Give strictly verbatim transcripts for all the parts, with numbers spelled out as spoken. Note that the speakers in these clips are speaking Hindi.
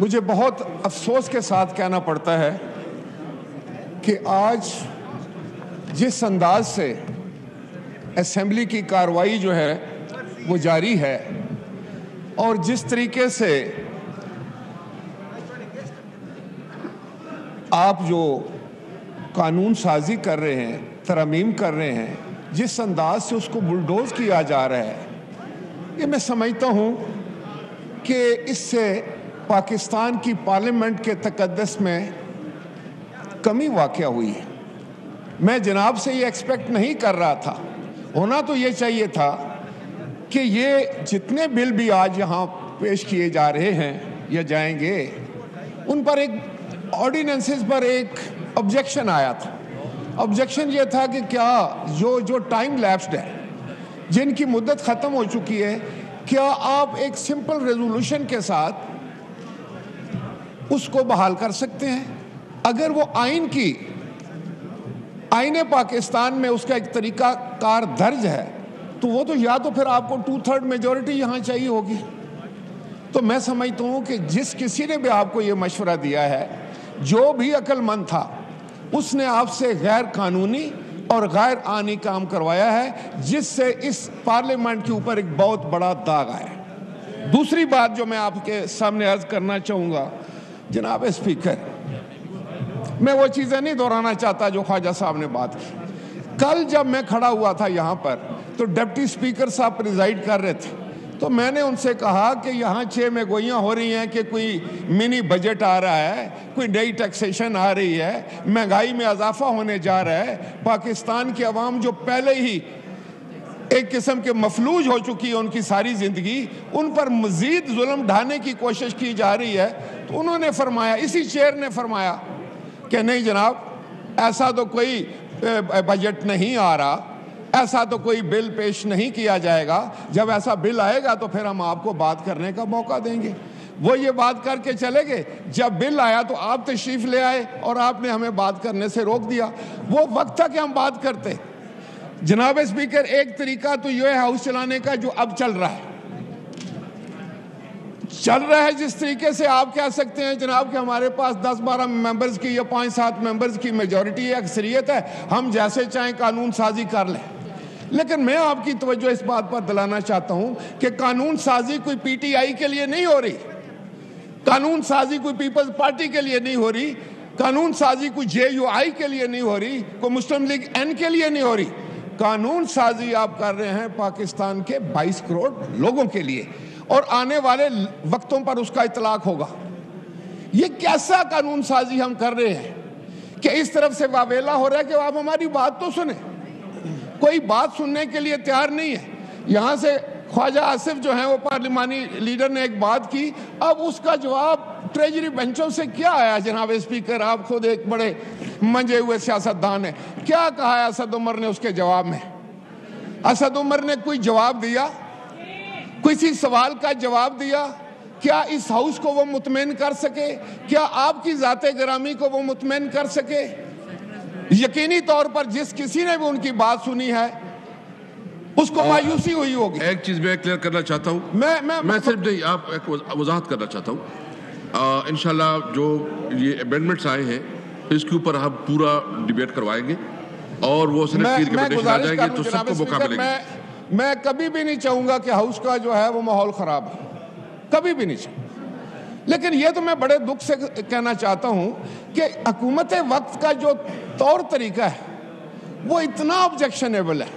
मुझे बहुत अफसोस के साथ कहना पड़ता है कि आज जिस अंदाज से असेंबली की कार्रवाई जो है वो जारी है और जिस तरीके से आप जो कानून साजी कर रहे हैं, तरमीम कर रहे हैं, जिस अंदाज से उसको बुलडोज किया जा रहा है, ये मैं समझता हूँ कि इससे पाकिस्तान की पार्लियामेंट के तकद्दस में कमी वाक़या हुई है। मैं जनाब से ये एक्सपेक्ट नहीं कर रहा था, होना तो ये चाहिए था कि ये जितने बिल भी आज यहाँ पेश किए जा रहे हैं या जाएंगे, उन पर एक ऑर्डिनेंसेस पर एक ऑब्जेक्शन आया था। ऑब्जेक्शन ये था कि क्या जो जो टाइम लैप्स्ड है, जिनकी मुद्दत ख़त्म हो चुकी है, क्या आप एक सिंपल रेजोल्यूशन के साथ उसको बहाल कर सकते हैं? अगर वो आइन की आइने पाकिस्तान में उसका एक तरीका कार दर्ज है, तो वो तो या तो फिर आपको टू थर्ड मेजोरिटी यहाँ चाहिए होगी। तो मैं समझता हूँ कि जिस किसी ने भी आपको ये मशवरा दिया है, जो भी अक्लमंद था, उसने आपसे गैर कानूनी और गैर आनी काम करवाया है, जिससे इस पार्लियामेंट के ऊपर एक बहुत बड़ा दाग आया है। दूसरी बात जो मैं आपके सामने अर्ज करना चाहूँगा, जनाब स्पीकर, मैं वो चीज़ें नहीं दोहराना चाहता जो ख्वाजा साहब ने बात की। कल जब मैं खड़ा हुआ था यहाँ पर, तो डिप्टी स्पीकर साहब प्रिजाइड कर रहे थे, तो मैंने उनसे कहा कि यहाँ छः में गोइयाँ हो रही हैं कि कोई मिनी बजट आ रहा है, कोई नई टैक्सेशन आ रही है, महंगाई में इजाफा होने जा रहा है, पाकिस्तान के अवाम जो पहले ही एक किस्म के मफलूज हो चुकी है उनकी सारी ज़िंदगी, उन पर मज़ीद जुल्म ढाने की कोशिश की जा रही है। तो उन्होंने फरमाया, इसी चेयर ने फरमाया कि नहीं जनाब, ऐसा तो कोई बजट नहीं आ रहा, ऐसा तो कोई बिल पेश नहीं किया जाएगा, जब ऐसा बिल आएगा तो फिर हम आपको बात करने का मौका देंगे। वो ये बात करके चले गए, जब बिल आया तो आप तशरीफ ले आए और आपने हमें बात करने से रोक दिया। वो वक्त था कि हम बात करते। जनाब स्पीकर, एक तरीका तो ये है हाउस चलाने का जो अब चल रहा है चल रहा है जिस तरीके से आप कह सकते हैं जनाब कि हमारे पास दस बारह मेंबर्स की या पाँच सात मेंबर्स की मेजॉरिटी या अक्सरियत है, हम जैसे चाहें कानून साजी कर लें। लेकिन मैं आपकी तवज्जो इस बात पर दिलाना चाहता हूं कि कानून साजी कोई पीटीआई के लिए नहीं हो रही, कानून साजी कोई पीपल्स पार्टी के लिए नहीं हो रही, कानून साजी कोई जे यू आई के लिए नहीं हो रही, कोई मुस्लिम लीग एन के लिए नहीं हो रही। कानून साजी आप कर रहे हैं पाकिस्तान के बाईस करोड़ लोगों के लिए, और आने वाले वक्तों पर उसका इतलाक होगा। ये कैसा कानून साजी हम कर रहे हैं कि इस तरफ से वावेला हो रहा है कि आप हमारी बात तो सुने, कोई बात सुनने के लिए तैयार नहीं है। यहाँ से ख्वाजा आसिफ जो हैं वो पार्लिमानी लीडर ने एक बात की, अब उसका जवाब ट्रेजरी बेंचों से क्या आया? जनाब स्पीकर, आप खुद एक बड़े मंजे हुए सियासतदान हैं, क्या कहा है असद उमर ने उसके जवाब में? असद उमर ने कोई जवाब दिया? किसी सवाल का जवाब दिया? क्या इस हाउस को वो मुतमईन कर सके? क्या आपकी ज़ाते गिरामी को वो मुतमईन कर सके? यकीनी तौर पर जिस किसी ने भी उनकी बात सुनी है उसको मायूसी हुई होगी। एक चीज़ मैं क्लियर करना चाहता हूँ, मैं मैं मैं सिर्फ नहीं, आप एक वजाहत करना चाहता हूँ। इंशाल्लाह जो ये अमेंडमेंट्स आए हैं इसके ऊपर हम पूरा डिबेट करवाएंगे और वो जाएंगे तो सबको मौका मिलेगा। मैं कभी भी नहीं चाहूँगा कि हाउस का जो है वो माहौल ख़राब हो, कभी भी नहीं चाहूँगा। लेकिन ये तो मैं बड़े दुख से कहना चाहता हूँ कि हुकूमत वक्त का जो तौर तरीका है वो इतना ऑब्जेक्शनेबल है,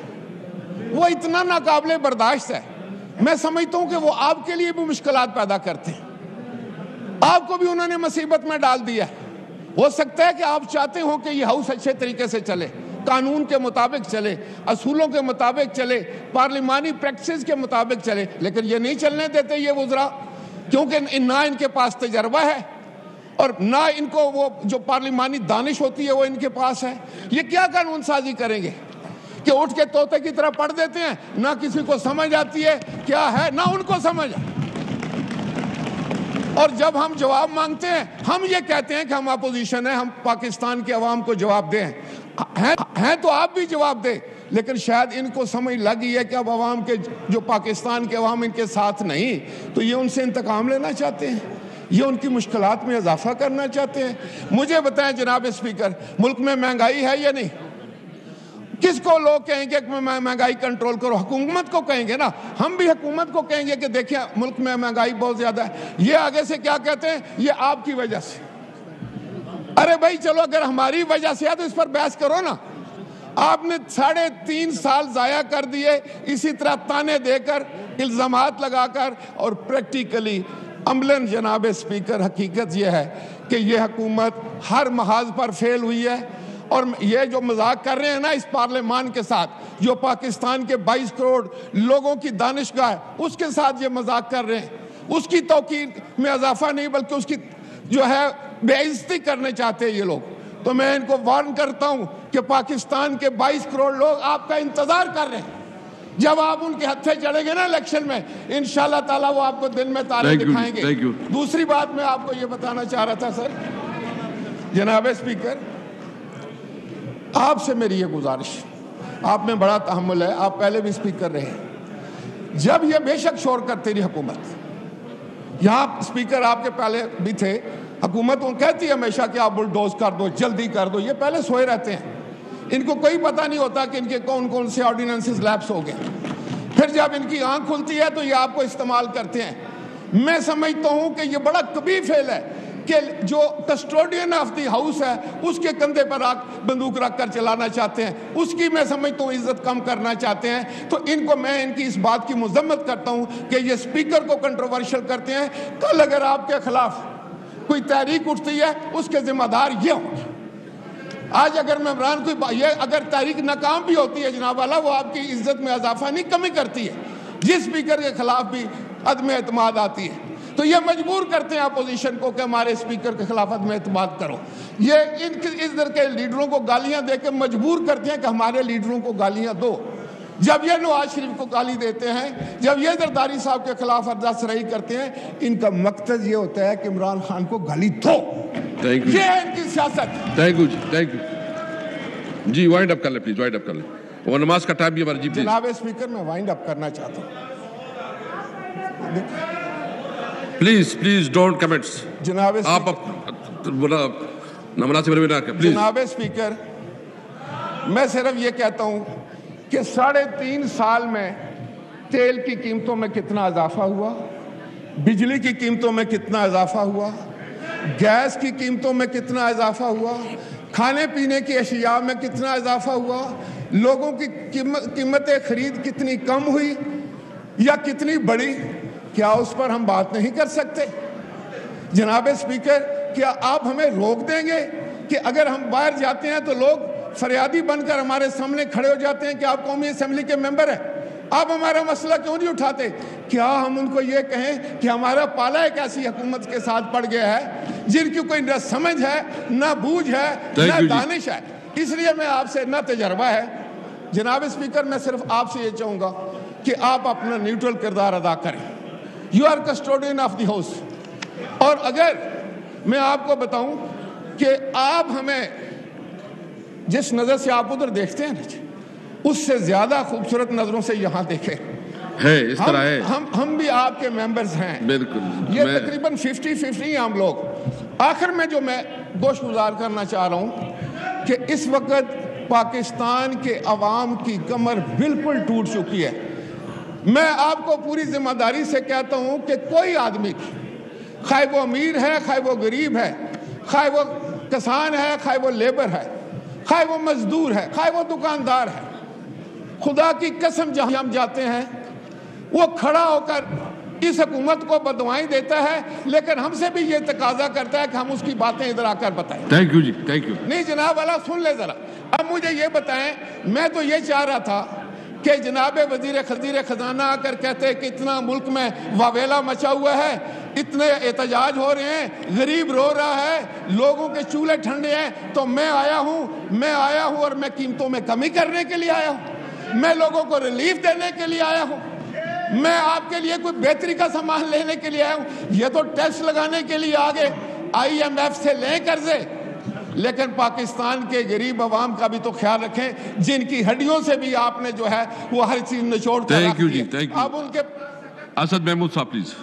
वो इतना नाकाबिले बर्दाश्त है। मैं समझता हूँ कि वो आपके लिए भी मुश्किलात पैदा करते हैं, आपको भी उन्होंने मुसीबत में डाल दिया। हो सकता है कि आप चाहते हो कि ये हाउस अच्छे तरीके से चले, कानून के मुताबिक चले, असूलों के मुताबिक चले, पार्लिमानी प्रैक्टिस के मुताबिक चले, लेकिन ये नहीं चलने देते ये वज़रा, क्योंकि ना इनके पास तजर्बा है और ना इनको वो जो पार्लिमानी दानिश होती है वो इनके पास है। ये क्या कानून साजी करेंगे कि उठ के तोते की तरह पढ़ देते हैं, ना किसी को समझ आती है क्या है, ना उनको समझ। और जब हम जवाब मांगते हैं, हम ये कहते हैं कि हम अपोजिशन है, हम पाकिस्तान के अवाम को जवाब दें। हैं हैं तो आप भी जवाब दें, लेकिन शायद इनको समझ लगी है कि अब अवाम के जो पाकिस्तान के अवाम इनके साथ नहीं, तो ये उनसे इंतकाम लेना चाहते हैं। ये उनकी मुश्किलात में इजाफा करना चाहते हैं। मुझे बताएं जनाब स्पीकर, मुल्क में महंगाई है या नहीं? किसको लोग कहेंगे कि महंगाई कंट्रोल करो? हुकूमत को कहेंगे ना, हम भी हुकूमत को कहेंगे कि देखिए मुल्क में महंगाई बहुत ज़्यादा है। ये आगे से क्या कहते हैं, ये आपकी वजह से। अरे भाई चलो, अगर हमारी वजह से है तो इस पर बहस करो ना। आपने साढ़े तीन साल ज़ाया कर दिए इसी तरह ताने देकर, इल्ज़ामात लगाकर, और प्रैक्टिकली अमलन जनाब स्पीकर हकीकत यह है कि यह हुकूमत हर महाज पर फेल हुई है। और ये जो मजाक कर रहे हैं ना इस पार्लियामान के साथ, जो पाकिस्तान के बाईस करोड़ लोगों की दानिशगाह है उसके साथ ये मजाक कर रहे हैं, उसकी तौकीर में इजाफा नहीं बल्कि उसकी जो है बेइज्जती करने चाहते हैं ये लोग। तो मैं इनको वार्न करता हूँ कि पाकिस्तान के बाईस करोड़ लोग आपका इंतज़ार कर रहे हैं। जब आप उनके हत्थे चढ़ेंगे ना इलेक्शन में, इंशाल्लाह ताला वो आपको दिन में तारे दिखाएंगे। दूसरी बात मैं आपको ये बताना चाह रहा था सर, जनाब स्पीकर, आपसे मेरी ये गुजारिश, आप में बड़ा तहम्मुल है, आप पहले भी स्पीकर रहे। जब ये बेशक शोर करती रही हुकूमत, यहाँ स्पीकर आपके पहले भी थे, हुकूमत वो कहती है हमेशा कि आप बुलडोज कर दो, जल्दी कर दो, ये पहले सोए रहते हैं, इनको कोई पता नहीं होता कि इनके कौन कौन से ऑर्डिनेंसेस लैप्स हो गए। फिर जब इनकी आँख खुलती है तो ये आपको इस्तेमाल करते हैं। मैं समझता हूँ कि ये बड़ा कभी फेल है कि जो कस्टोडियन ऑफ दी हाउस है उसके कंधे पर आग बंदूक रख कर चलाना चाहते हैं, उसकी मैं समझता हूँ इज्जत कम करना चाहते हैं। तो इनको मैं इनकी इस बात की मजम्मत करता हूँ कि ये स्पीकर को कंट्रोवर्शियल करते हैं। कल अगर आपके खिलाफ कोई तहरीक उठती है उसके जिम्मेदार ये होंगे। आज अगर मेम्बरान कोई ये अगर तहरीक नाकाम भी होती है जनाब वाला, वो आपकी इज्जत में इजाफा नहीं कमी करती है, जिस स्पीकर के खिलाफ भी अदम एतमाद आती है। तो ये मजबूर करते हैं अपोजिशन को कि हमारे स्पीकर के खिलाफ में एतमाद करो। ये इन इस दर के लीडरों को गालियां देकर मजबूर करते हैं कि हमारे लीडरों को गालियां दो। जब ये नवाज शरीफ को गाली देते हैं, जब ये जरदारी साहब के खिलाफ अर्दा सराई करते हैं, इनका मकसद ये होता है कि इमरान खान को गाली दो। ये है इनकी सियासत। थैंक यू जी, थैंक यू जी। वाइंड अप कर ले प्लीज, वाइंड अप कर ले, और नमाज का टाइम भी हमारे जी। जनाब स्पीकर, मैं वाइंड अप करना चाहता हूँ। Please please don't comments. जनाब आप जनाब स्पीकर, मैं सिर्फ ये कहता हूँ कि साढ़े तीन साल में तेल की कीमतों में कितना इजाफा हुआ, बिजली की कीमतों में कितना इजाफा हुआ, गैस की कीमतों में कितना इजाफा हुआ, खाने पीने की अशिया में कितना इजाफा हुआ, लोगों की कीमतें खरीद कितनी कम हुई या कितनी बढ़ी, क्या उस पर हम बात नहीं कर सकते? जनाब स्पीकर, क्या आप हमें रोक देंगे कि अगर हम बाहर जाते हैं तो लोग फरियादी बनकर हमारे सामने खड़े हो जाते हैं कि आप कौमी असम्बली के मेंबर हैं, आप हमारा मसला क्यों नहीं उठाते? क्या हम उनको ये कहें कि हमारा पाला एक ऐसी हुकूमत के साथ पड़ गया है जिनकी कोई न समझ है, ना बूझ है, ना दानिश है? इसलिए मैं आपसे, ना तजर्बा है जनाब स्पीकर, मैं सिर्फ आपसे ये चाहूँगा कि आप अपना न्यूट्रल किरदार अदा करें। You are custodian of the house. और अगर मैं आपको बताऊं कि आप हमें जिस नज़र से आप उधर देखते हैं ना, उससे ज़्यादा खूबसूरत नज़रों से यहाँ देखें है, इस तरह है। हम हम भी आपके मेंबर्स हैं, बिल्कुल ये तकरीबन फिफ्टी फिफ्टी हम लोग। आखिर में जो मैं गोश गुजार करना चाह रहा हूँ कि इस वक्त पाकिस्तान के अवाम की कमर बिल्कुल टूट चुकी है। मैं आपको पूरी जिम्मेदारी से कहता हूं कि कोई आदमी, खाए वो अमीर है, खाए वो गरीब है, खाए वो किसान है, खाए वो लेबर है, खाए वो मजदूर है, खाए वो दुकानदार है, खुदा की कसम जहां हम जाते हैं वो खड़ा होकर इस हुकूमत को बदवाएं देता है, लेकिन हमसे भी ये तकाजा करता है कि हम उसकी बातें इधर आकर बताएं। थैंक यू जी, थैंक यू। नहीं जनाब वाला सुन ले जरा, अब मुझे ये बताएं, मैं तो ये चाह रहा था कि जनाब वजीर खजीर खजाना आकर कहते कि इतना मुल्क में वावेला मचा हुआ है, इतने एहतजाज हो रहे हैं, गरीब रो रहा है, लोगों के चूल्हे ठंडे हैं, तो मैं आया हूँ, मैं आया हूँ और मैं कीमतों में कमी करने के लिए आया हूँ, मैं लोगों को रिलीफ देने के लिए आया हूँ, मैं आपके लिए कोई बेहतरी का सामान लेने के लिए आया हूँ। ये तो टैक्स लगाने के लिए आ गए, आई एम एफ से लें कर्जे, लेकिन पाकिस्तान के गरीब आवाम का भी तो ख्याल रखें जिनकी हड्डियों से भी आपने जो है वो हर चीज निचोड़ कर रखी है। थैंक यू जी, थैंक यू। अब उनके असद महमूद साहब प्लीज।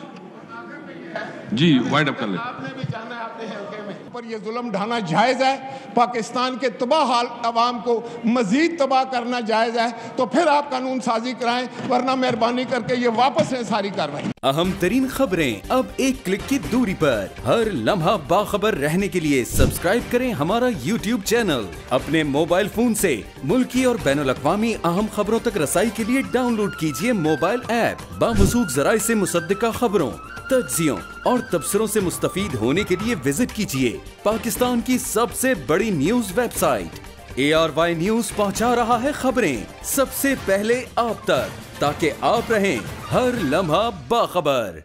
जी वाइड अप कर ले। आपने भी जाना है अपने हल्के में। पर ये जुल्म ढाना जायज़ है, पाकिस्तान के तबाह हाल अवाम को मजीद तबाह करना जायज़ है, तो फिर आप कानून साजी कराएं, वरना मेहरबानी करके ये वापस है सारी कार्रवाई। अहम तरीन खबरें अब एक क्लिक की दूरी पर। हर लम्हा बाखबर रहने के लिए सब्सक्राइब करें हमारा यूट्यूब चैनल। अपने मोबाइल फोन से मुल्की और बैनुल-अक़वामी अहम खबरों तक रसाई के लिए डाउनलोड कीजिए मोबाइल ऐप। बावजूद ज़राए से मुसद्दक़ा खबरों, तज्ज़ियों और तबसरों से मुस्तफ़ीद होने के लिए विजिट कीजिए पाकिस्तान की सबसे बड़ी news website A R Y news. पहुंचा रहा है खबरें सबसे पहले आप तक, ताकि आप रहें हर लम्हा बाखबर।